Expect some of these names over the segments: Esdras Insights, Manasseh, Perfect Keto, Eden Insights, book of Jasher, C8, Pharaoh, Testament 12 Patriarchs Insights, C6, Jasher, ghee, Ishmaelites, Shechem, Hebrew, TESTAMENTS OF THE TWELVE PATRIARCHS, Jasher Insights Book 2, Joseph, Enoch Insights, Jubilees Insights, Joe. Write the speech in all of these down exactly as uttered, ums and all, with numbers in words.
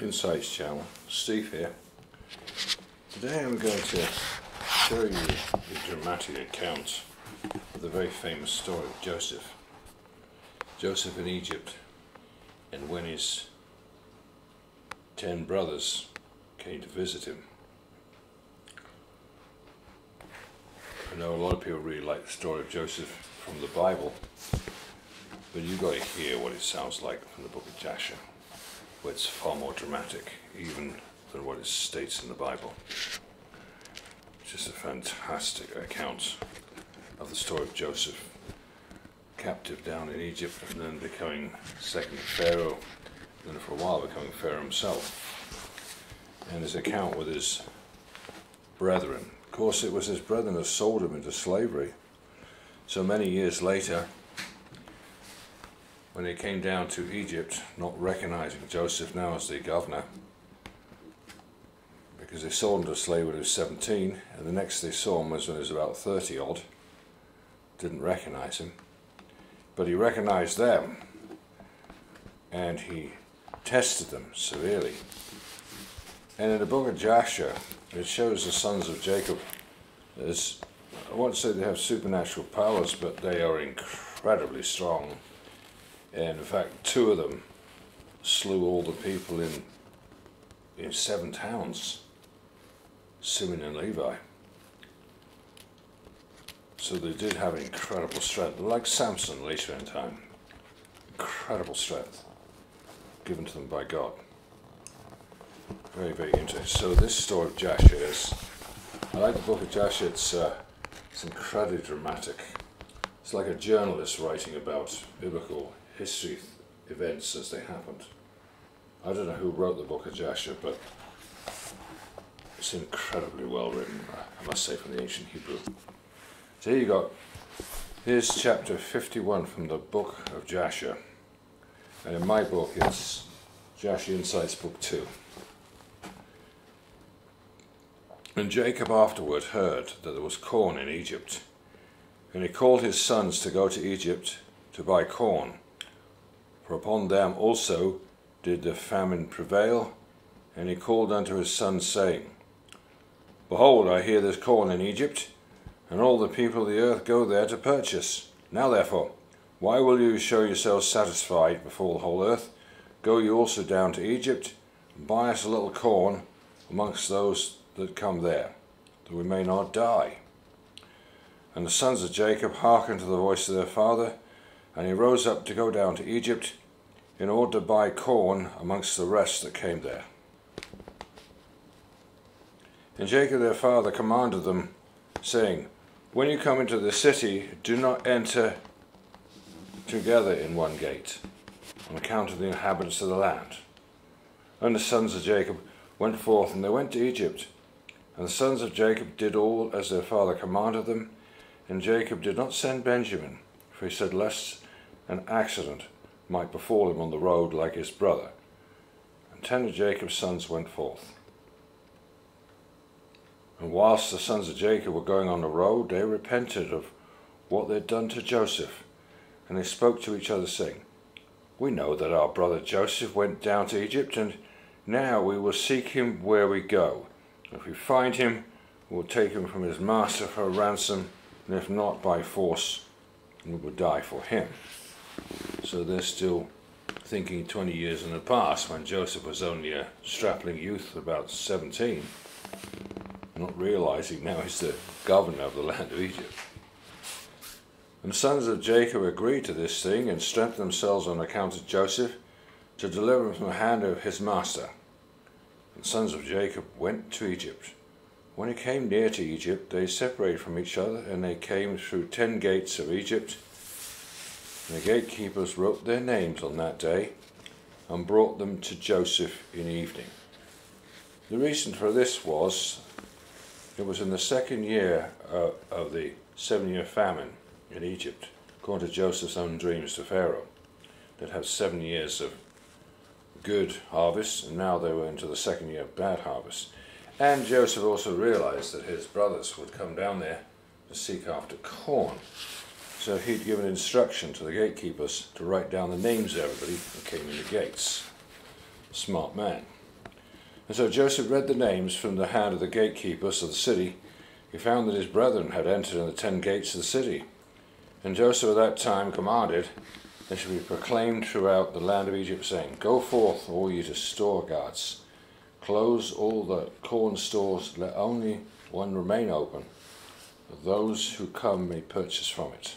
Insights channel, Steve here. Today I'm going to show you the dramatic account of the very famous story of Joseph. Joseph in Egypt, and when his ten brothers came to visit him. I know a lot of people really like the story of Joseph from the Bible, but you've got to hear what it sounds like from the book of Jasher, where it's far more dramatic even than what it states in the Bible. It's just a fantastic account of the story of Joseph, captive down in Egypt and then becoming second Pharaoh, and then for a while becoming Pharaoh himself, and his account with his brethren. Of course, it was his brethren who sold him into slavery, so many years later, when he came down to Egypt, not recognizing Joseph now as the governor, because they sold him to a slave when he was seventeen, and the next they saw him was when he was about thirty odd, didn't recognize him, but he recognized them, and he tested them severely. And in the book of Jasher, it shows the sons of Jacob as, I won't say they have supernatural powers, but they are incredibly strong. And in fact, two of them slew all the people in, in seven towns, Simeon and Levi. So they did have incredible strength, like Samson later in time. Incredible strength given to them by God. Very, very interesting. So this story of Jasher is, I like the book of Jasher, it's, uh, it's incredibly dramatic. It's like a journalist writing about biblical history events as they happened. I don't know who wrote the book of Jasher, but it's incredibly well written, I must say, from the ancient Hebrew. So here you got, here's chapter fifty-one from the book of Jasher, and in my book it's Jasher Insights Book two. And Jacob afterward heard that there was corn in Egypt, and he called his sons to go to Egypt to buy corn, for upon them also did the famine prevail. And he called unto his sons, saying, Behold, I hear there's corn in Egypt, and all the people of the earth go there to purchase. Now therefore, why will you show yourselves satisfied before the whole earth? Go you also down to Egypt, and buy us a little corn amongst those that come there, that we may not die. And the sons of Jacob hearkened to the voice of their father, and he rose up to go down to Egypt, in order to buy corn amongst the rest that came there. And Jacob their father commanded them, saying, When you come into the city, do not enter together in one gate, on account of the inhabitants of the land. And the sons of Jacob went forth, and they went to Egypt. And the sons of Jacob did all as their father commanded them, and Jacob did not send Benjamin, for he said, lest an accident might befall him on the road like his brother. And ten of Jacob's sons went forth. And whilst the sons of Jacob were going on the road, they repented of what they had done to Joseph. And they spoke to each other, saying, We know that our brother Joseph went down to Egypt, and now we will seek him where we go. If we find him, we will take him from his master for a ransom, and if not, by force, we will die for him. So they're still thinking twenty years in the past, when Joseph was only a strapping youth, about seventeen, not realizing now he's the governor of the land of Egypt. And the sons of Jacob agreed to this thing, and strengthened themselves on account of Joseph, to deliver him from the hand of his master. And the sons of Jacob went to Egypt. When he came near to Egypt, they separated from each other, and they came through ten gates of Egypt. And the gatekeepers wrote their names on that day, and brought them to Joseph in the evening. The reason for this was, it was in the second year uh, of the seven-year famine in Egypt, according to Joseph's own dreams to Pharaoh. They'd have seven years of good harvest, and now they were into the second year of bad harvest. And Joseph also realized that his brothers would come down there to seek after corn. So he'd given instruction to the gatekeepers to write down the names of everybody who came in the gates. Smart man. And so Joseph read the names from the hand of the gatekeepers of the city. He found that his brethren had entered in the ten gates of the city. And Joseph at that time commanded, they should be proclaimed throughout the land of Egypt, saying, Go forth, all ye to store guards. Close all the corn stores, let only one remain open, that those who come may purchase from it.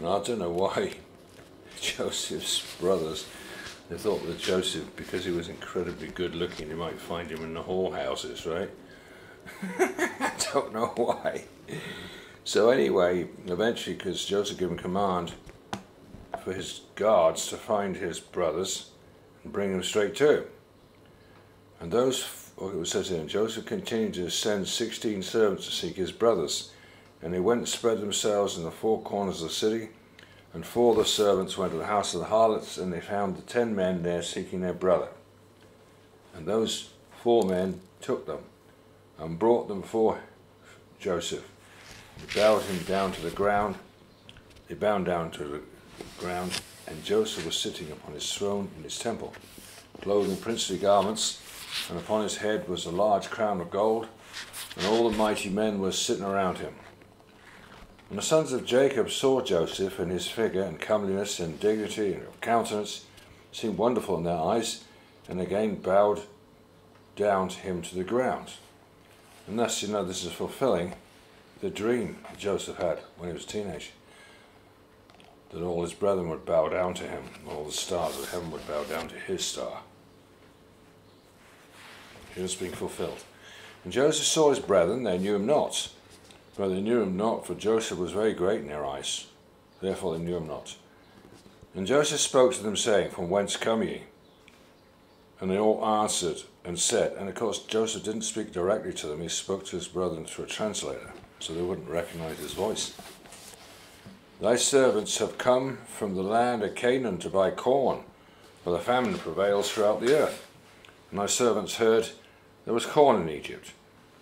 Now, I don't know why Joseph's brothers, they thought that Joseph, because he was incredibly good looking, they might find him in the whorehouses, right? I don't know why. So anyway, eventually, because Joseph gave him command for his guards to find his brothers and bring them straight to him. And those, oh, it says here, Joseph continued to send sixteen servants to seek his brothers. And they went and spread themselves in the four corners of the city. And four of the servants went to the house of the harlots, and they found the ten men there seeking their brother. And those four men took them, and brought them before Joseph. They bowed him down to the ground. They bowed down to the ground, and Joseph was sitting upon his throne in his temple, clothed in princely garments, and upon his head was a large crown of gold, and all the mighty men were sitting around him. And the sons of Jacob saw Joseph, and his figure and comeliness and dignity and countenance seemed wonderful in their eyes, and again bowed down to him to the ground. And thus, you know, this is fulfilling the dream that Joseph had when he was a teenager, that all his brethren would bow down to him, and all the stars of heaven would bow down to his star. It was being fulfilled. And Joseph saw his brethren, they knew him not. But they knew him not, for Joseph was very great in their eyes. Therefore they knew him not. And Joseph spoke to them, saying, From whence come ye? And they all answered and said, and of course Joseph didn't speak directly to them, he spoke to his brethren through a translator, so they wouldn't recognize his voice. Thy servants have come from the land of Canaan to buy corn, for the famine prevails throughout the earth. And thy servants heard there was corn in Egypt,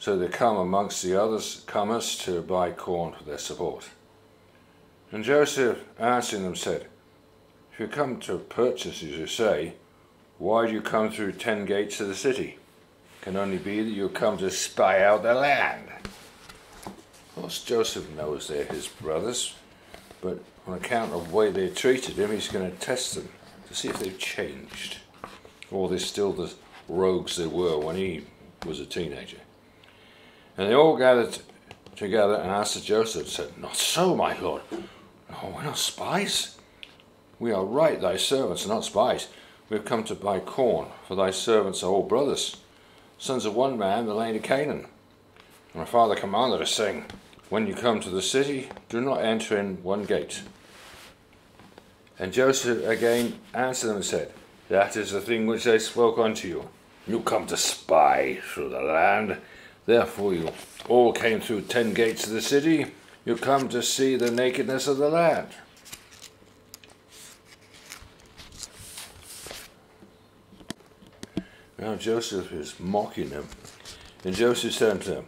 so they come amongst the others comers to buy corn for their support. And Joseph answering them said, If you come to purchase as you say, why do you come through ten gates of the city? It can only be that you come to spy out the land. Of course Joseph knows they're his brothers, but on account of the way they treated him, he's going to test them to see if they've changed, or they're still the rogues they were when he was a teenager. And they all gathered together and asked Joseph, and said, Not so, my lord. No, we're not spies. We are right, thy servants are not spies. We have come to buy corn, for thy servants are all brothers, sons of one man, the land of Canaan. And my father commanded us, saying, When you come to the city, do not enter in one gate. And Joseph again answered them and said, That is the thing which they spoke unto you. You come to spy through the land. Therefore you all came through ten gates of the city. You come to see the nakedness of the land. Now Joseph is mocking them. And Joseph said unto them,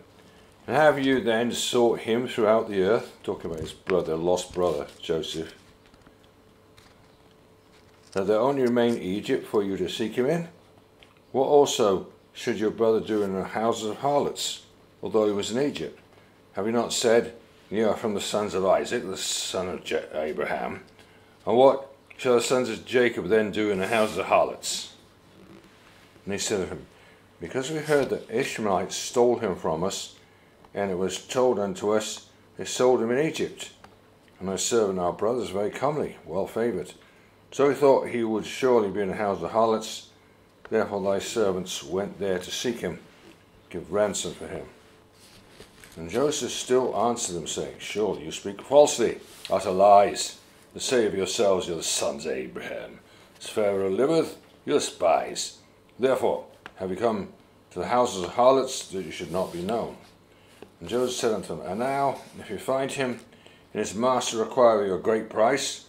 And have you then sought him throughout the earth? Talking about his brother, lost brother, Joseph. That there only remain Egypt for you to seek him in? What also should your brother do in the houses of harlots, although he was in Egypt? Have you not said, Ye are from the sons of Isaac, the son of Je Abraham? And what shall the sons of Jacob then do in the houses of harlots? And he said to him, Because we heard that Ishmaelites stole him from us, and it was told unto us, they sold him in Egypt. And our servant, our brother, is very comely, well favoured. So we thought he would surely be in the house of harlots. Therefore thy servants went there to seek him, give ransom for him. And Joseph still answered them, saying, Surely you speak falsely, utter lies, and say of yourselves, You're the sons of Abraham. As Pharaoh liveth, you're spies. Therefore have you come to the houses of harlots, that you should not be known. And Joseph said unto them, And now, if you find him, and his master require your great price,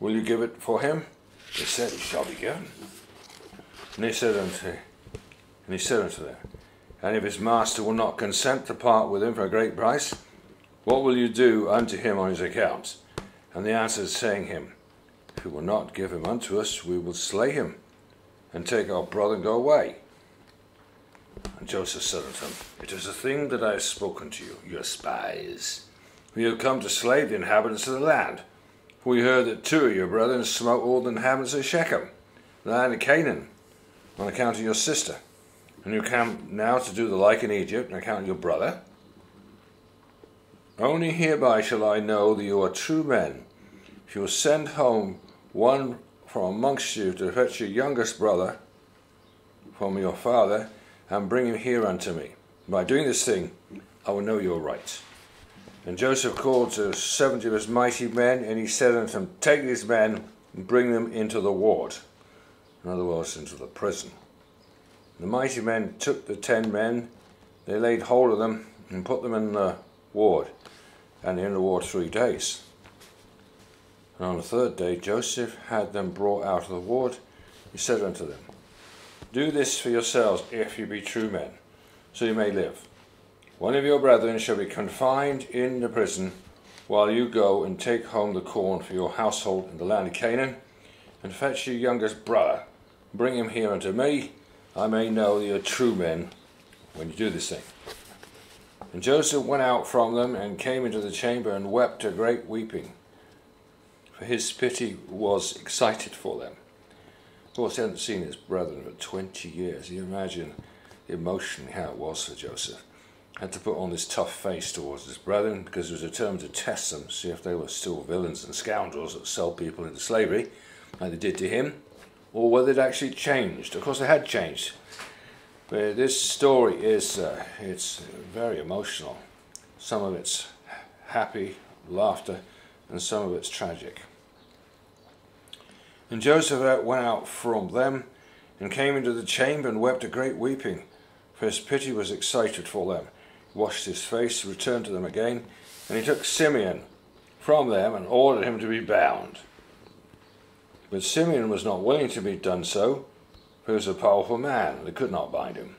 will you give it for him? They said, It shall be given. And he said unto and he said unto them, And if his master will not consent to part with him for a great price, what will you do unto him on his account? And they answered, saying him, if we will not give him unto us, we will slay him, and take our brother and go away. And Joseph said unto him, It is a thing that I have spoken to you, your spies, for you have come to slay the inhabitants of the land. For we heard that two of your brethren smote all the inhabitants of Shechem, the land of Canaan, on account of your sister. And you come now to do the like in Egypt, on account of your brother. Only hereby shall I know that you are true men, if you will send home one from amongst you to fetch your youngest brother from your father, and bring him here unto me. By doing this thing, I will know you are right. And Joseph called to seventy of his mighty men, and he said unto them, Take these men, and bring them into the ward. In other words, into the prison. The mighty men took the ten men, they laid hold of them, and put them in the ward, and in the ward three days. And on the third day Joseph had them brought out of the ward. He said unto them, Do this for yourselves, if you be true men, so you may live. One of your brethren shall be confined in the prison, while you go and take home the corn for your household in the land of Canaan, and fetch your youngest brother, bring him here unto me, I may know that you are true men when you do this thing. And Joseph went out from them, and came into the chamber, and wept a great weeping, for his pity was excited for them. Of course, he hadn't seen his brethren for twenty years. You imagine emotionally how it was for Joseph. Had to put on this tough face towards his brethren, because he was determined to test them, see if they were still villains and scoundrels that sold people into slavery, like they did to him, or whether they'd actually changed. Of course, they had changed. But this story is uh, it's very emotional. Some of it's happy, laughter, and some of it's tragic. And Joseph went out from them, and came into the chamber, and wept a great weeping, for his pity was excited for them. He washed his face, returned to them again, and he took Simeon from them, and ordered him to be bound. But Simeon was not willing to be done so, for he was a powerful man, and they could not bind him.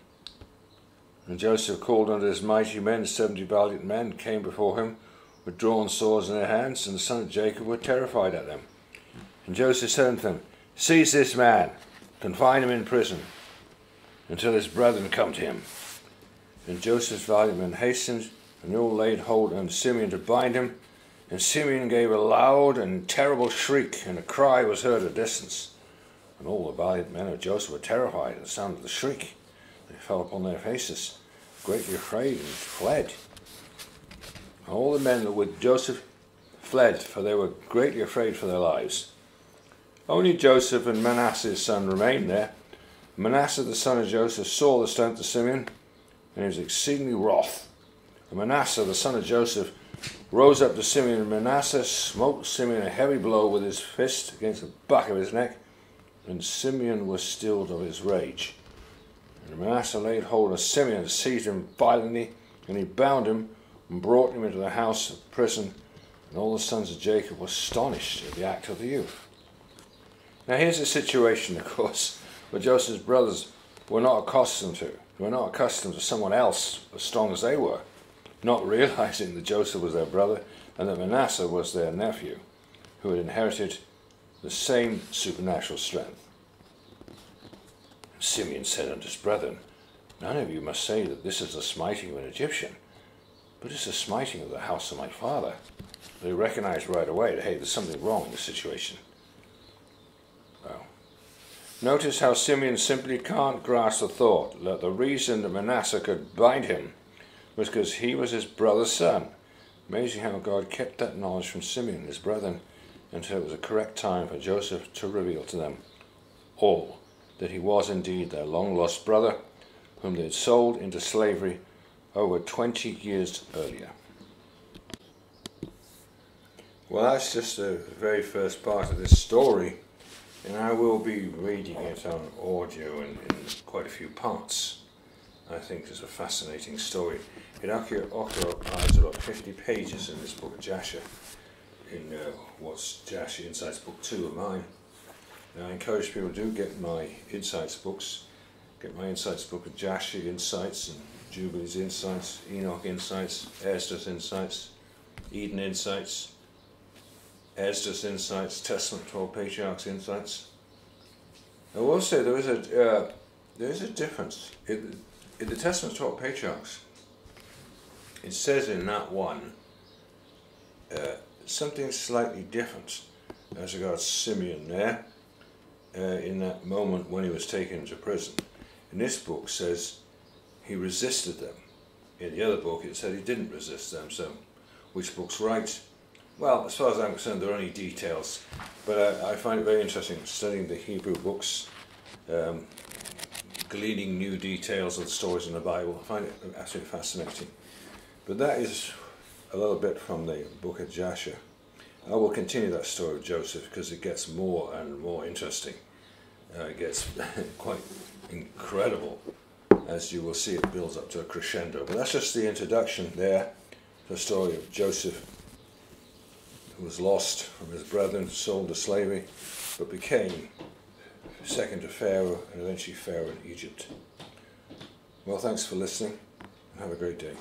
And Joseph called unto his mighty men, seventy valiant men, came before him, with drawn swords in their hands, and the sons of Jacob were terrified at them. And Joseph said unto them, Seize this man, confine him in prison, until his brethren come to him. And Joseph's valiant men hastened, and they all laid hold on Simeon to bind him. And Simeon gave a loud and terrible shriek, and a cry was heard at a distance. And all the valiant men of Joseph were terrified at the sound of the shriek. They fell upon their faces, greatly afraid, and fled. And all the men that were with Joseph fled, for they were greatly afraid for their lives. Only Joseph and Manasseh his son remained there. Manasseh the son of Joseph saw the strength of Simeon, and he was exceedingly wroth. And Manasseh the son of Joseph rose up to Simeon, and Manasseh smote Simeon a heavy blow with his fist against the back of his neck, and Simeon was stilled of his rage. And Manasseh laid hold of Simeon, and seized him violently, and he bound him, and brought him into the house of prison, and all the sons of Jacob were astonished at the act of the youth. Now here's a situation, of course, where Joseph's brothers were not accustomed to. They were not accustomed to someone else as strong as they were, not realizing that Joseph was their brother and that Manasseh was their nephew, who had inherited the same supernatural strength. Simeon said unto his brethren, None of you must say that this is the smiting of an Egyptian, but it's the smiting of the house of my father. They recognized right away that, hey, there's something wrong in this situation. Notice how Simeon simply can't grasp the thought that the reason that Manasseh could bind him was because he was his brother's son. Amazing how God kept that knowledge from Simeon and his brethren until it was a correct time for Joseph to reveal to them all that he was indeed their long-lost brother, whom they had sold into slavery over twenty years earlier. Well, that's just the very first part of this story. And I will be reading it on audio in, in quite a few parts. I think it's a fascinating story. It occupies about fifty pages in this book of Jasher, in uh, what's Jasher Insights Book two of mine. Now I encourage people to do get my Insights books. Get my Insights book of Jasher Insights, and Jubilees Insights, Enoch Insights, Esdras Insights, Eden Insights, Esdras Insights, Testament twelve Patriarchs Insights. I will say there is a uh, there is a difference in, in the Testament twelve Patriarchs. It says in that one uh, something slightly different as regards Simeon there, uh, in that moment when he was taken into prison. In this book says he resisted them. In the other book it said he didn't resist them. So which book's right? Well, as far as I'm concerned, there are only details, but I, I find it very interesting studying the Hebrew books, um, gleaning new details of the stories in the Bible. I find it absolutely fascinating. But that is a little bit from the book of Jasher. I will continue that story of Joseph because it gets more and more interesting. Uh, it gets quite incredible, as you will see. It builds up to a crescendo. But that's just the introduction there, the story of Joseph, who was lost from his brethren, sold to slavery, but became second to Pharaoh and eventually Pharaoh in Egypt. Well, thanks for listening and have a great day.